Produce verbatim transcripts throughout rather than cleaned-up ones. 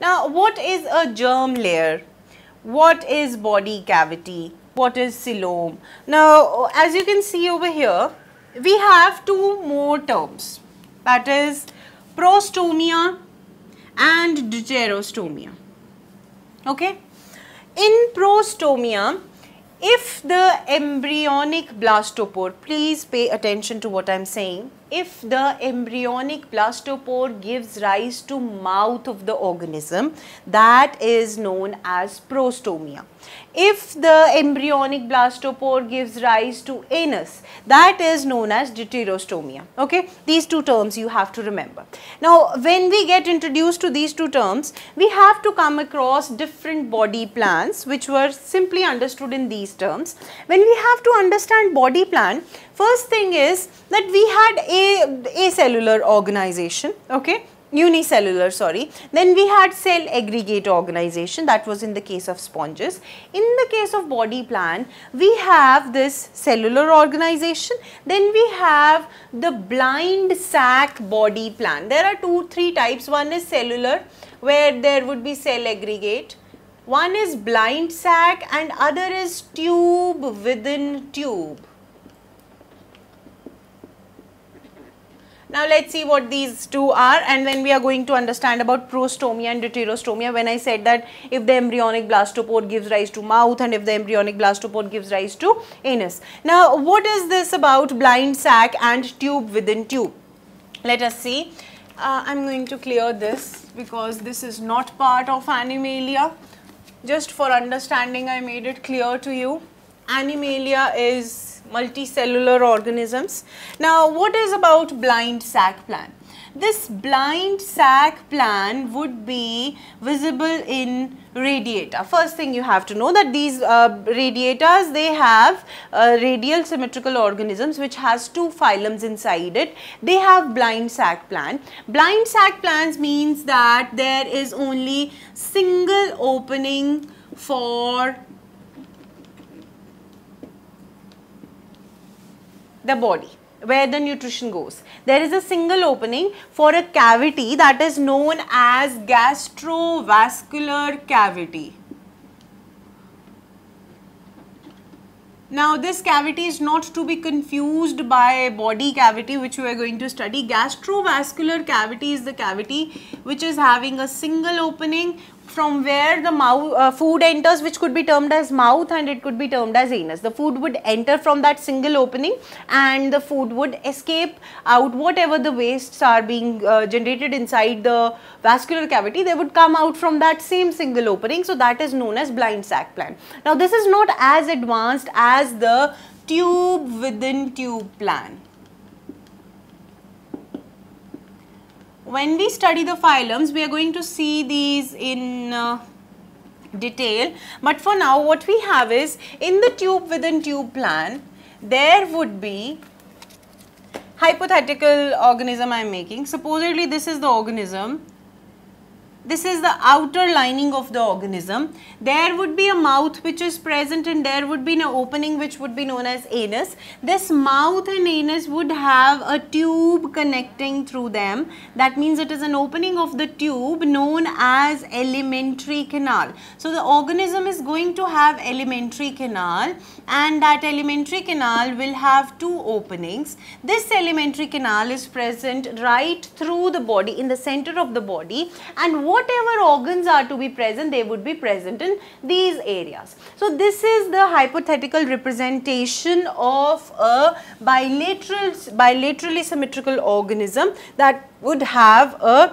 Now, what is a germ layer? What is body cavity? What is coelom? Now, as you can see over here, we have two more terms, that is prostomia and deuterostomia. Okay. In prostomia, if the embryonic blastopore, please pay attention to what I am saying, if the embryonic blastopore gives rise to mouth of the organism, that is known as prostomia. If the embryonic blastopore gives rise to anus, that is known as deuterostomia. Okay, these two terms you have to remember. Now, when we get introduced to these two terms, we have to come across different body plans which were simply understood in these terms. When we have to understand body plan, first thing is that we had a acellular organization, okay, unicellular, sorry. Then we had cell aggregate organization, that was in the case of sponges. In the case of body plan, we have this cellular organization, then we have the blind sac body plan. There are two, three types. One is cellular, where there would be cell aggregate. One is blind sac and other is tube within tube. Now let's see what these two are, and then we are going to understand about prostomia and deuterostomia, when I said that if the embryonic blastopore gives rise to mouth and if the embryonic blastopore gives rise to anus. Now, what is this about blind sac and tube within tube? Let us see. Uh, I am going to clear this because this is not part of Animalia. Just for understanding, I made it clear to you. Animalia is multicellular organisms. Now, what is about blind sac plan? This blind sac plan would be visible in Radiata. First thing you have to know that these uh, Radiatas, they have uh, radial symmetrical organisms which has two phylums inside it. They have blind sac plan. Blind sac plans means that there is only single opening for the body where the nutrition goes. There is a single opening for a cavity that is known as gastrovascular cavity. Now, this cavity is not to be confused by body cavity, which we are going to study. Gastrovascular cavity is the cavity which is having a single opening from where the mouth, uh, food enters, which could be termed as mouth and it could be termed as anus. The food would enter from that single opening and the food would escape out. Whatever the wastes are being uh, generated inside the vascular cavity, they would come out from that same single opening. So that is known as blind sac plan. Now, this is not as advanced as the tube within tube plan. When we study the phylums, we are going to see these in uh, detail, but for now what we have is, in the tube within tube plan, there would be hypothetical organism I am making. Supposedly this is the organism, this is the outer lining of the organism. There would be a mouth which is present and there would be an opening which would be known as anus. This mouth and anus would have a tube connecting through them. That means it is an opening of the tube known as alimentary canal. So the organism is going to have alimentary canal, and that alimentary canal will have two openings. This alimentary canal is present right through the body, in the center of the body, and what whatever organs are to be present, they would be present in these areas. So this is the hypothetical representation of a bilateral, bilaterally symmetrical organism that would have a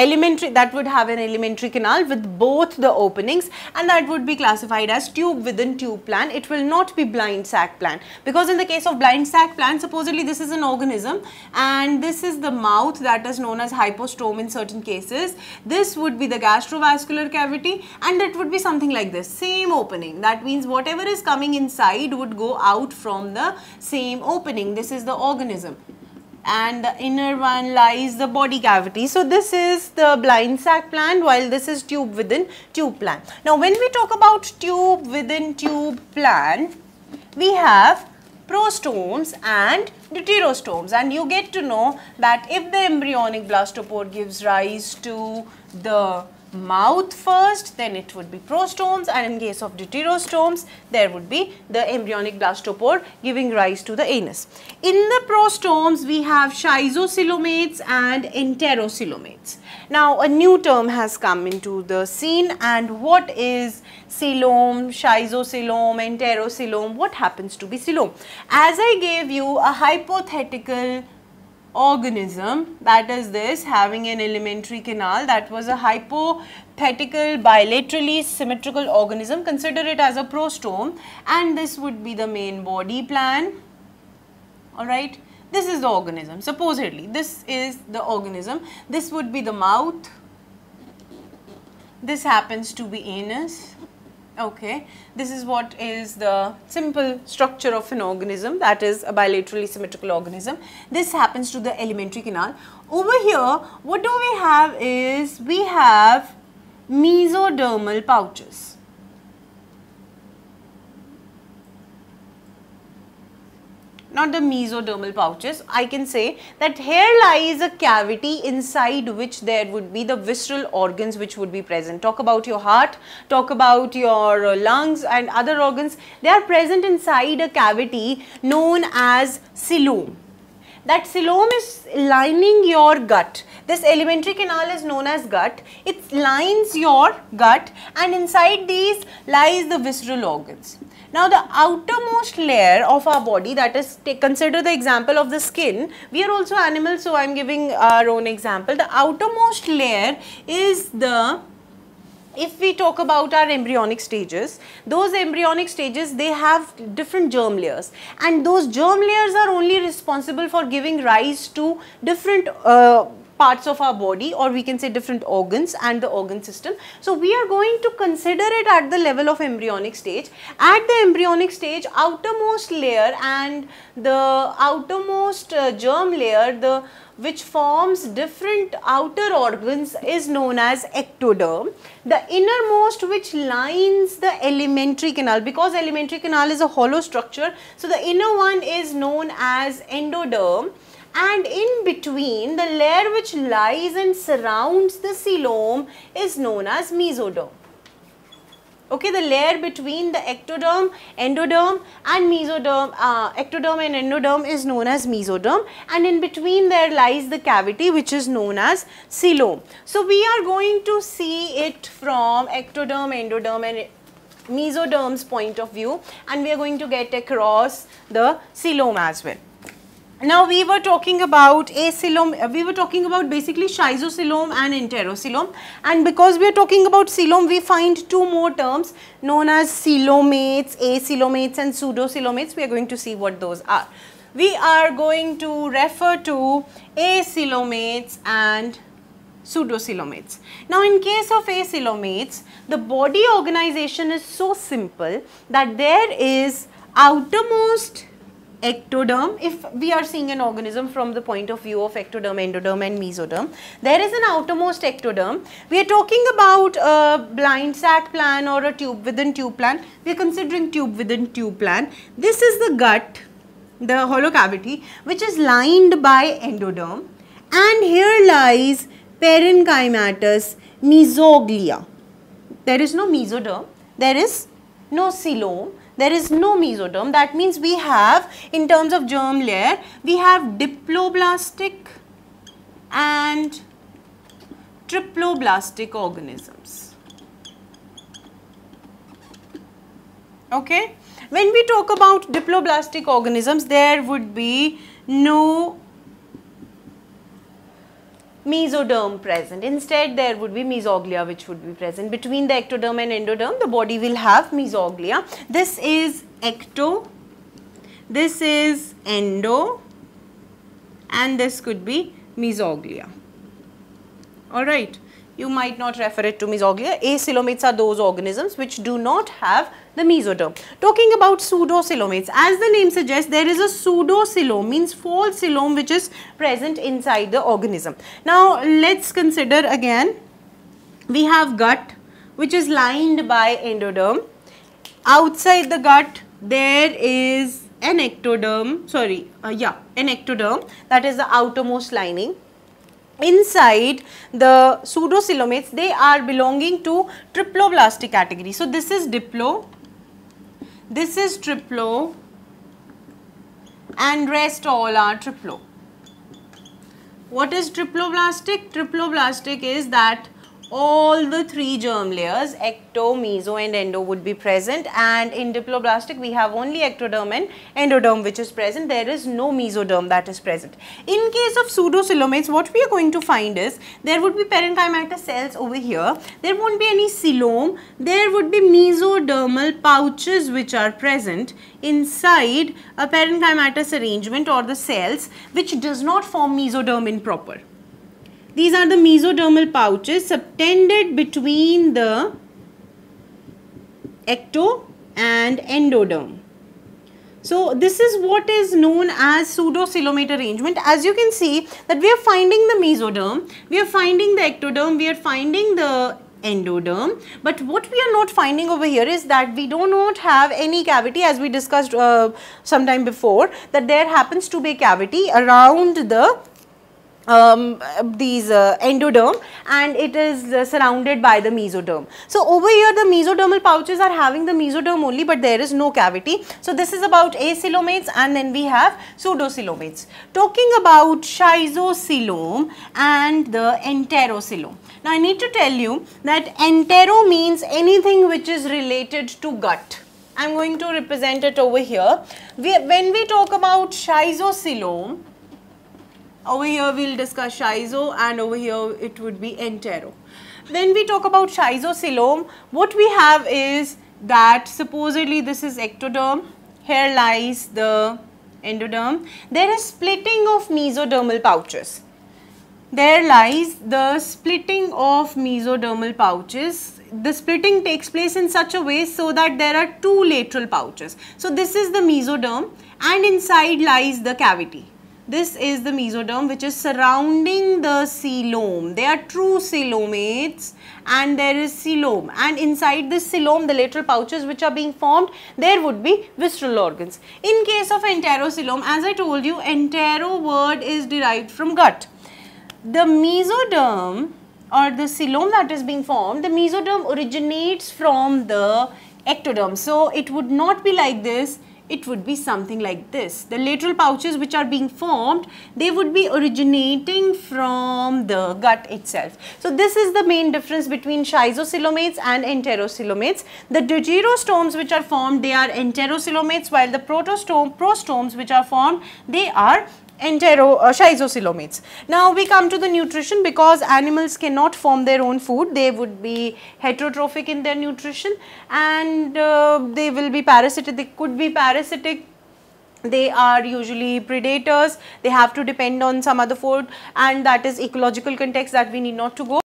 Elementary that would have an alimentary canal with both the openings, and that would be classified as tube within tube plan. It will not be blind sac plan, because in the case of blind sac plan, supposedly this is an organism and this is the mouth that is known as hypostome in certain cases. This would be the gastrovascular cavity and it would be something like this, same opening. That means whatever is coming inside would go out from the same opening. This is the organism, and the inner one lies the body cavity. So this is the blind sac plan, while this is tube within tube plan. Now, when we talk about tube within tube plan, we have prostomes and deuterostomes, and you get to know that if the embryonic blastopore gives rise to the mouth first, then it would be prostomes, and in case of deuterostomes there would be the embryonic blastopore giving rise to the anus. In the prostomes we have schizocoelomates and enterocoelomates. Now a new term has come into the scene, and what is coelom, schizocoelom, enterocoelom? What happens to be coelom? As I gave you a hypothetical organism, that is this having an alimentary canal, that was a hypothetical bilaterally symmetrical organism, consider it as a prostome, and this would be the main body plan. Alright, this is the organism, supposedly this is the organism, this would be the mouth, this happens to be anus. Okay, this is what is the simple structure of an organism, that is a bilaterally symmetrical organism. This happens to the alimentary canal. Over here, what do we have is we have mesodermal pouches. Not the mesodermal pouches, I can say that here lies a cavity inside which there would be the visceral organs which would be present. Talk about your heart, talk about your lungs and other organs. They are present inside a cavity known as coelom. That coelom is lining your gut. This alimentary canal is known as gut. It lines your gut, and inside these lies the visceral organs. Now the outermost layer of our body, that is, take, consider the example of the skin. We are also animals, so I am giving our own example. The outermost layer is the, if we talk about our embryonic stages, those embryonic stages, they have different germ layers, and those germ layers are only responsible for giving rise to different uh, parts of our body, or we can say different organs and the organ system. So we are going to consider it at the level of embryonic stage. At the embryonic stage, outermost layer and the outermost uh, germ layer, the which forms different outer organs, is known as ectoderm. The innermost, which lines the alimentary canal, because alimentary canal is a hollow structure, so the inner one is known as endoderm. And in between, the layer which lies and surrounds the coelom is known as mesoderm. Okay, the layer between the ectoderm, endoderm and mesoderm, uh, ectoderm and endoderm is known as mesoderm, and in between there lies the cavity which is known as coelom. So we are going to see it from ectoderm, endoderm and mesoderm's point of view, and we are going to get across the coelom as well. Now we were talking about coelom, we were talking about basically schizocoelom and enterocoelom, and because we are talking about coelom, we find two more terms known as coelomates, acoelomates and pseudocoelomates. We are going to see what those are. We are going to refer to acoelomates and pseudocoelomates. Now in case of acoelomates, the body organization is so simple that there is outermost ectoderm. If we are seeing an organism from the point of view of ectoderm, endoderm and mesoderm, there is an outermost ectoderm. We are talking about a blind sac plan or a tube within tube plan. We are considering tube within tube plan. This is the gut, the hollow cavity, which is lined by endoderm, and here lies parenchymatous mesoglea. There is no mesoderm, there is no coelom, there is no mesoderm. That means we have, in terms of germ layer, we have diploblastic and triploblastic organisms. Okay, when we talk about diploblastic organisms, there would be no mesoderm present. Instead, there would be mesoglea which would be present. Between the ectoderm and endoderm, the body will have mesoglea. This is ecto, this is endo, and this could be mesoglea. Alright, you might not refer it to mesoglea. Acoelomates are those organisms which do not have the mesoderm. Talking about pseudocoelomates, as the name suggests, there is a pseudocoelom, means false coelom, which is present inside the organism. Now let's consider again, we have gut which is lined by endoderm. Outside the gut there is an ectoderm, sorry, uh, yeah, an ectoderm, that is the outermost lining. Inside the pseudocoelomates, they are belonging to triploblastic category. So this is diplo, this is triplo, and rest all are triplo. What is triploblastic? Triploblastic is that all the three germ layers, ecto, meso and endo, would be present, and in diploblastic we have only ectoderm and endoderm which is present. There is no mesoderm that is present. In case of pseudocoelomates, what we are going to find is there would be parenchymatous cells over here, there won't be any coelom, there would be mesodermal pouches which are present inside a parenchymatous arrangement or the cells which does not form mesoderm in proper. These are the mesodermal pouches subtended between the ecto and endoderm. So this is what is known as pseudocoelomate arrangement. As you can see that we are finding the mesoderm, we are finding the ectoderm, we are finding the endoderm, but what we are not finding over here is that we do not have any cavity, as we discussed uh, sometime before, that there happens to be a cavity around the Um, these uh, endoderm, and it is uh, surrounded by the mesoderm. So over here the mesodermal pouches are having the mesoderm only, but there is no cavity. So this is about acoelomates, and then we have pseudocoelomates. Talking about schizocoelom and the enterocoelom. Now I need to tell you that entero means anything which is related to gut. I am going to represent it over here. We, when we talk about schizocoelom, over here we will discuss schizo, and over here it would be entero. When we talk about schizocoelom, what we have is that supposedly this is ectoderm, here lies the endoderm. There is splitting of mesodermal pouches. There lies the splitting of mesodermal pouches. The splitting takes place in such a way so that there are two lateral pouches. So this is the mesoderm, and inside lies the cavity. This is the mesoderm which is surrounding the coelom. They are true coelomates, and there is coelom, and inside this coelom, the lateral pouches which are being formed, there would be visceral organs. In case of enterocoelom, as I told you, entero word is derived from gut. The mesoderm or the coelom that is being formed, the mesoderm originates from the ectoderm. So it would not be like this. It would be something like this. The lateral pouches which are being formed, they would be originating from the gut itself. So this is the main difference between schizocoelomates and enterocoelomates. The deuterostomes which are formed, they are enterocoelomates, while the protostome, prostomes which are formed, they are entero uh, schizocoelomates. Now we come to the nutrition, because animals cannot form their own food. They would be heterotrophic in their nutrition, and uh, they will be parasitic, they could be parasitic. They are usually predators. They have to depend on some other food, and that is ecological context that we need not to go.